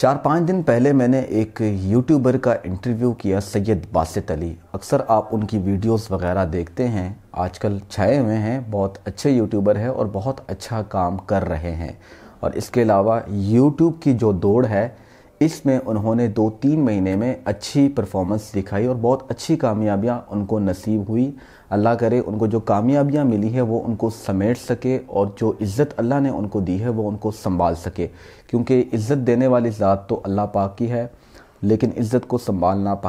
4-5 दिन पहले मैंने एक यूट्यूबर का इंटरव्यू किया, सैयद बासित अली। अक्सर आप उनकी वीडियोस वगैरह देखते हैं, आजकल छाए हुए हैं, बहुत अच्छे यूट्यूबर हैं और बहुत अच्छा काम कर रहे हैं। और इसके अलावा यूट्यूब की जो दौड़ है, इसमें उन्होंने 2-3 महीने में अच्छी परफॉर्मेंस दिखाई और बहुत अच्छी कामयाबियाँ उनको नसीब हुई। अल्लाह करे उनको जो कामयाबियाँ मिली है वो उनको समेट सके और जो इज़्ज़त अल्लाह ने उनको दी है वो उनको संभाल सके, क्योंकि इज़्ज़त देने वाली ज़ात तो अल्लाह पाक की है, लेकिन इज़्ज़त को संभालना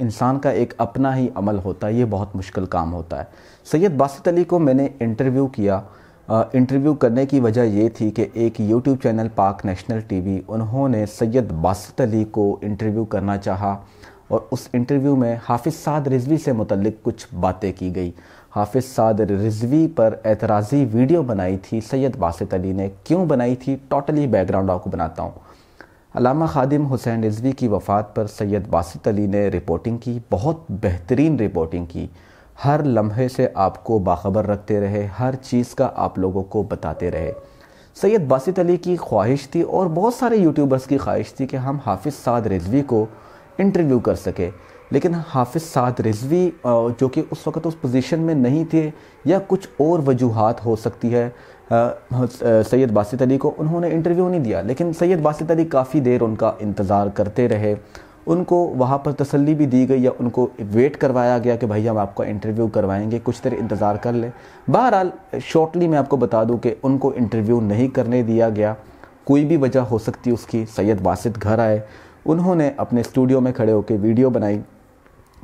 इंसान का एक अपना ही अमल होता है, ये बहुत मुश्किल काम होता है। सैयद बासित अली को मैंने इंटरव्यू किया। इंटरव्यू करने की वजह ये थी कि एक YouTube channel Pak national TV, उन्होंने सैयद बासित अली को इंटरव्यू करना चाहा और उस इंटरव्यू में हाफिज साद रिजवी से मुतल्लिक कुछ बातें की गई। हाफिज साद रिजवी पर एतराज़ी वीडियो बनाई थी सैयद बासित अली ने, क्यों बनाई थी टोटली बैकग्राउंड आपको बनाता हूँ। अलामा खादिम हुसैन रिजवी की वफ़ात पर सैयद बासित अली ने रिपोर्टिंग की, बहुत बेहतरीन रिपोर्टिंग की, हर लम्हे से आपको बाखबर रखते रहे, हर चीज़ का आप लोगों को बताते रहे। सैयद बासित अली की ख्वाहिश थी और बहुत सारे यूट्यूबर्स की ख्वाहिश थी कि हम हाफिज साद रिजवी को इंटरव्यू कर सके, लेकिन हाफिज साद रिजवी जो कि उस वक्त उस पोजीशन में नहीं थे या कुछ और वजूहात हो सकती है, सैयद बासित अली को उन्होंने इंटरव्यू नहीं दिया। लेकिन सैयद बासित अली काफ़ी देर उनका इंतज़ार करते रहे, उनको वहाँ पर तसल्ली भी दी गई या उनको वेट करवाया गया कि भाई हम आपका इंटरव्यू करवाएंगे, कुछ देर इंतज़ार कर लें। बहरहाल शॉर्टली मैं आपको बता दूं कि उनको इंटरव्यू नहीं करने दिया गया, कोई भी वजह हो सकती उसकी। सैयद बासित घर आए, उन्होंने अपने स्टूडियो में खड़े होकर वीडियो बनाई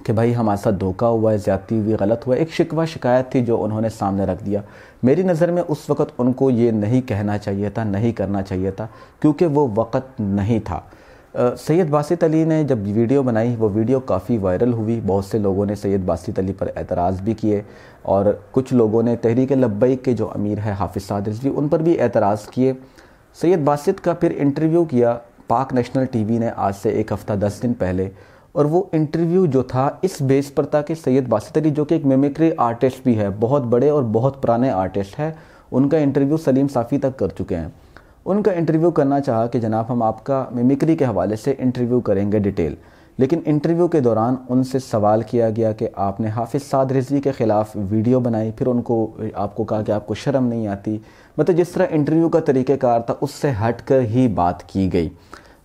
कि भाई हमारे साथ धोखा हुआ है, ज़्यादती हुई, गलत हुआ। एक शिकवा शिकायत थी जो उन्होंने सामने रख दिया। मेरी नज़र में उस वक़्त उनको ये नहीं कहना चाहिए था, नहीं करना चाहिए था, क्योंकि वो वक़्त नहीं था। सैयद बासित अली ने जब वीडियो बनाई, वो वीडियो काफ़ी वायरल हुई, बहुत से लोगों ने सैयद बासित अली पर एतराज़ भी किए और कुछ लोगों ने तहरीक लब्बैक के जो अमीर है हाफिज साद रिजवी, उन पर भी एतराज़ किए। सैयद बासित का फिर इंटरव्यू किया पाक नेशनल टीवी ने आज से 1 हफ़्ता 10 दिन पहले, और वो इंटरव्यू जो था इस बेस पर था कि सैयद बासित अली जो कि एक मिमिक्री आर्टिस्ट भी है, बहुत बड़े और बहुत पुराने आर्टिस्ट है, उनका इंटरव्यू सलीम साफ़ी तक कर चुके हैं, उनका इंटरव्यू करना चाहा कि जनाब हम आपका मिमिक्री के हवाले से इंटरव्यू करेंगे डिटेल। लेकिन इंटरव्यू के दौरान उनसे सवाल किया गया कि आपने हाफिज साद रिजवी के ख़िलाफ़ वीडियो बनाई, फिर उनको आपको कहा कि आपको शर्म नहीं आती, मतलब जिस तरह इंटरव्यू का तरीक़ेकार था उससे हट कर ही बात की गई।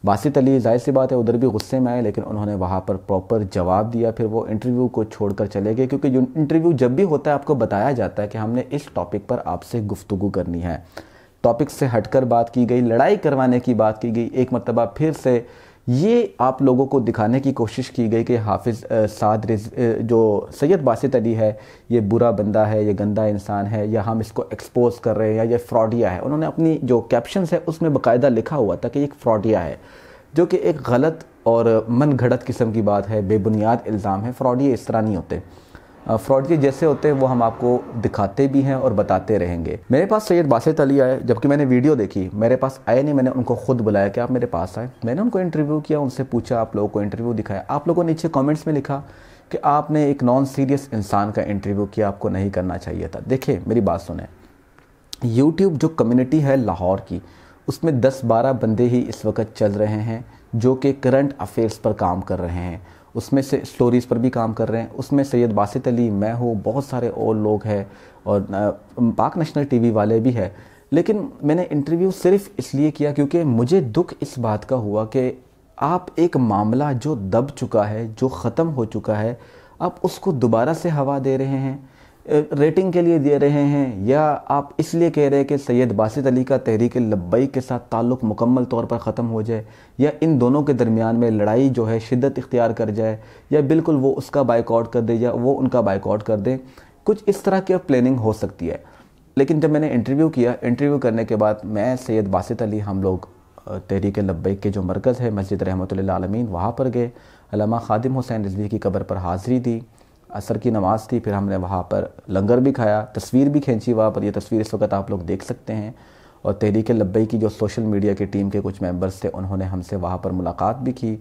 बासित अली जाहिर सी बात है उधर भी गुस्से में आए, लेकिन उन्होंने वहाँ पर प्रॉपर जवाब दिया, फिर वो इंटरव्यू को छोड़कर चले गए, क्योंकि इंटरव्यू जब भी होता है आपको बताया जाता है कि हमने इस टॉपिक पर आपसे गुफ्तगू करनी है। टॉपिक से हटकर बात की गई, लड़ाई करवाने की बात की गई। एक मरतबा फिर से ये आप लोगों को दिखाने की कोशिश की गई कि हाफिज साद जो सैयद बासित अली है ये बुरा बंदा है, ये गंदा इंसान है, या हम इसको एक्सपोज़ कर रहे हैं, या ये फ्रॉडिया है। उन्होंने अपनी जो कैप्शंस है उसमें बाकायदा लिखा हुआ था कि एक फ्रॉडिया है, जो कि एक गलत और मन घड़त किस्म की बात है, बेबुनियाद इल्ज़ाम है। फ्रॉडिया इस तरह नहीं होते, फ्रॉडिये जैसे होते हैं वो हम आपको दिखाते भी हैं और बताते रहेंगे। मेरे पास सैयद बासित अली आए, जबकि मैंने वीडियो देखी, मेरे पास आए नहीं, मैंने उनको ख़ुद बुलाया कि आप मेरे पास आए। मैंने उनको इंटरव्यू किया, उनसे पूछा, आप लोगों को इंटरव्यू दिखाया। आप लोगों ने नीचे कमेंट्स में लिखा कि आपने एक नॉन सीरियस इंसान का इंटरव्यू किया, आपको नहीं करना चाहिए था। देखिए मेरी बात सुने, यूट्यूब जो कम्यूनिटी है लाहौर की, उसमें 10-12 बंदे ही इस वक्त चल रहे हैं जो कि करंट अफेयर्स पर काम कर रहे हैं, उसमें से स्टोरीज़ पर भी काम कर रहे हैं। उसमें सैयद बासित अली, मैं हूँ, बहुत सारे और लोग हैं और पाक नेशनल टीवी वाले भी हैं। लेकिन मैंने इंटरव्यू सिर्फ इसलिए किया क्योंकि मुझे दुख इस बात का हुआ कि आप एक मामला जो दब चुका है, जो ख़त्म हो चुका है, आप उसको दोबारा से हवा दे रहे हैं, रेटिंग के लिए दे रहे हैं, या आप इसलिए कह रहे हैं कि सैयद बासित अली का तहरीक लब्बैक के साथ ताल्लुक़ मुकम्मल तौर पर ख़त्म हो जाए, या इन दोनों के दरमियान में लड़ाई जो है शिद्दत इख्तियार कर जाए, या बिल्कुल वो उसका बायकॉट कर दे या वो उनका बायकॉट कर दे, कुछ इस तरह की प्लानिंग हो सकती है। लेकिन जब मैंने इंटरव्यू किया, इंटरव्यू करने के बाद मैं, सैयद बासित अली, हम लोग तहरीक लब्बैक के जो मरकज़ है मस्जिद रहमतुल आलमीन, वहाँ पर गए, अलामा खादिम हुसैन रिजवी की कब्र पर हाज़री दी, असर की नमाज़ थी, फिर हमने वहाँ पर लंगर भी खाया, तस्वीर भी खींची वहाँ पर, ये तस्वीर इस वक्त आप लोग देख सकते हैं। और तहरीक लब्बैक की जो सोशल मीडिया की टीम के कुछ मेंबर्स थे, उन्होंने हमसे वहाँ पर मुलाकात भी की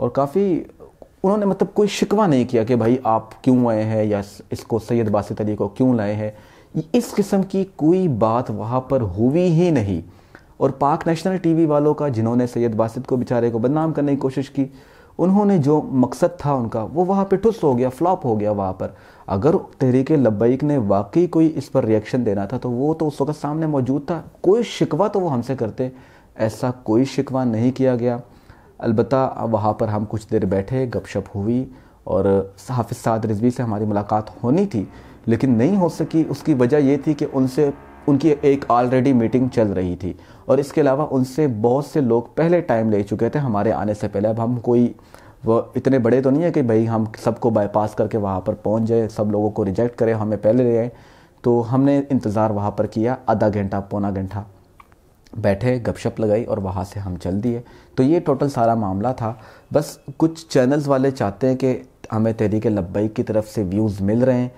और काफ़ी उन्होंने मतलब कोई शिकवा नहीं किया कि भाई आप क्यों आए हैं या इसको सैयद बासित अली को क्यों लाए हैं, इस किस्म की कोई बात वहाँ पर हुई ही नहीं। और पाक नेशनल टीवी वालों का, जिन्होंने सैयद बासित को बेचारे को बदनाम करने की कोशिश की, उन्होंने जो मकसद था उनका वो वहाँ पे ठुस हो गया, फ्लॉप हो गया वहाँ पर। अगर तहरीक लब्बैक ने वाकई कोई इस पर रिएक्शन देना था तो वो तो उस वक्त सामने मौजूद था, कोई शिकवा तो वो हमसे करते, ऐसा कोई शिकवा नहीं किया गया। अलबत्ता वहाँ पर हम कुछ देर बैठे, गपशप हुई और हाफिज साद रिजवी से हमारी मुलाकात होनी थी लेकिन नहीं हो सकी। उसकी वजह ये थी कि उनसे उनकी एक ऑलरेडी मीटिंग चल रही थी और इसके अलावा उनसे बहुत से लोग पहले टाइम ले चुके थे हमारे आने से पहले। अब हम कोई वो इतने बड़े तो नहीं है कि भाई हम सबको बाईपास करके वहाँ पर पहुँच जाए, सब लोगों को रिजेक्ट करें, हमें पहले ले आए। तो हमने इंतज़ार वहाँ पर किया, आधा घंटा पौना घंटा बैठे, गपशप लगाई और वहाँ से हम चल दिए। तो ये टोटल सारा मामला था। बस कुछ चैनल्स वाले चाहते हैं कि हमें तहरीक लब्बैक की तरफ से व्यूज़ मिल रहे हैं,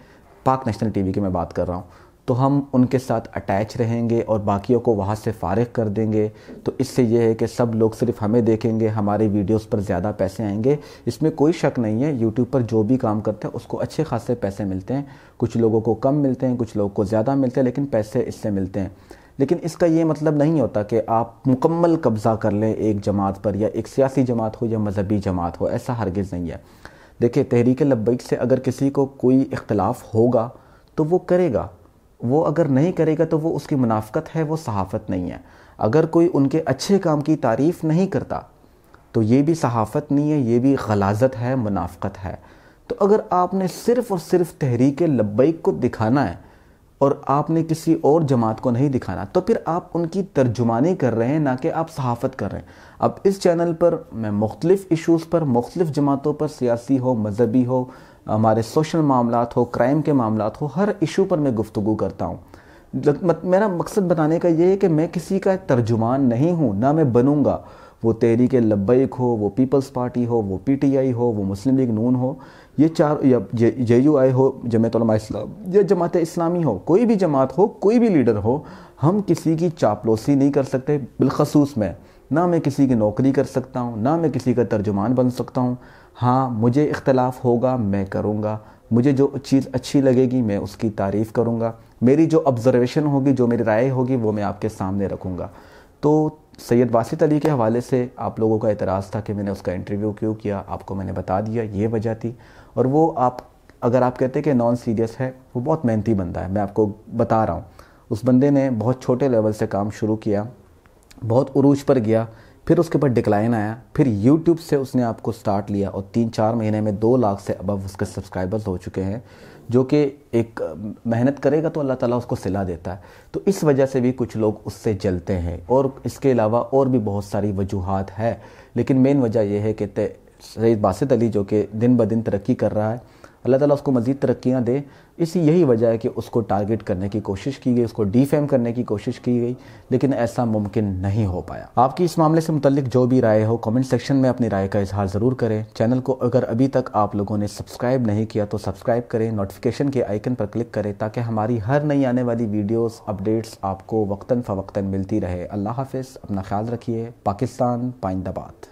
पाक नेशनल टीवी की मैं बात कर रहा हूँ, तो हम उनके साथ अटैच रहेंगे और बाकियों को वहाँ से फ़ारिग कर देंगे। तो इससे यह है कि सब लोग सिर्फ हमें देखेंगे, हमारे वीडियोस पर ज़्यादा पैसे आएंगे, इसमें कोई शक नहीं है। यूट्यूब पर जो भी काम करते हैं उसको अच्छे खासे पैसे मिलते हैं, कुछ लोगों को कम मिलते हैं, कुछ लोगों को ज़्यादा मिलते हैं, लेकिन पैसे इससे मिलते हैं। लेकिन इसका ये मतलब नहीं होता कि आप मुकम्मल कब्ज़ा कर लें एक जमात पर, या एक सियासी जमात हो या मजहबी जमात हो, ऐसा हरगिज़ नहीं है। देखिए, तहरीक लब्बैक से अगर किसी को कोई इख्तलाफ होगा तो वो करेगा, वो अगर नहीं करेगा तो वो उसकी मुनाफ़क़त है, वो सहाफ़त नहीं है। अगर कोई उनके अच्छे काम की तारीफ़ नहीं करता तो ये भी सहाफ़त नहीं है, ये भी गलाज़त है, मुनाफ़क़त है। तो अगर आपने सिर्फ़ और सिर्फ तहरीक लब्बैक को दिखाना है और आपने किसी और जमात को नहीं दिखाना, तो फिर आप उनकी तर्जुमानी कर रहे हैं, ना कि आप सहाफ़त कर रहे हैं। अब इस चैनल पर मैं मुख्तलिफ़ इशूज़ पर, मुख्तलिफ़ जमातों पर, सियासी हो, मजहबी हो, हमारे सोशल मामलात हो, क्राइम के मामलात हो, हर इशू पर मैं गुफ्तगू करता हूँ। मेरा मकसद बताने का ये है कि मैं किसी का तर्जुमान नहीं हूँ, ना मैं बनूँगा। वो तहरीक लब्बैक हो, वो पीपल्स पार्टी हो, वो PTI हो, वो मुस्लिम लीग नून हो, ये चार, या JUI हो, जमीयत उलमा या जमात इस्लामी हो, कोई भी जमात हो, कोई भी लीडर हो, हम किसी की चापलूसी नहीं कर सकते। बिलखसूस में ना मैं किसी की नौकरी कर सकता हूँ, ना मैं किसी का तर्जुमान बन सकता हूँ। हाँ, मुझे इख्तलाफ़ होगा, मैं करूँगा, मुझे जो चीज़ अच्छी लगेगी मैं उसकी तारीफ़ करूँगा, मेरी जो ऑब्ज़रवेशन होगी, जो मेरी राय होगी, वो मैं आपके सामने रखूँगा। तो सैयद बासित अली के हवाले से आप लोगों का एतराज़ था कि मैंने उसका इंटरव्यू क्यों किया, आपको मैंने बता दिया, ये वजह थी। और वो आप अगर आप कहते कि नॉन सीरियस है, वो बहुत मेहनती बंदा है, मैं आपको बता रहा हूँ। उस बंदे ने बहुत छोटे लेवल से काम शुरू किया, बहुत उरूज पर गया, फिर उसके ऊपर डिक्लाइन आया, फिर यूट्यूब से उसने आपको स्टार्ट लिया और 3-4 महीने में 2 लाख से अबव उसके सब्सक्राइबर्स हो चुके हैं, जो कि एक मेहनत करेगा तो अल्लाह ताला उसको सिला देता है। तो इस वजह से भी कुछ लोग उससे जलते हैं और इसके अलावा और भी बहुत सारी वजूहात है, लेकिन मेन वजह यह है कि सैयद बासित अली जो कि दिन ब दिन तरक्की कर रहा है, अल्लाह ताला उसको मज़ीद तरक्कियाँ दे, इसी यही वजह है कि उसको टारगेट करने की कोशिश की गई, उसको डिफेम करने की कोशिश की गई, लेकिन ऐसा मुमकिन नहीं हो पाया। आपकी इस मामले से मुतल्लिक जो भी राय हो, कमेंट सेक्शन में अपनी राय का इजहार ज़रूर करें। चैनल को अगर अभी तक आप लोगों ने सब्सक्राइब नहीं किया तो सब्सक्राइब करें, नोटिफिकेशन के आइकन पर क्लिक करें ताकि हमारी हर नई आने वाली वीडियोज़, अपडेट्स आपको वक्तन फ़वक्तन मिलती रहे। अल्लाह हाफिज़, अपना ख्याल रखिए। पाकिस्तान जिंदाबाद।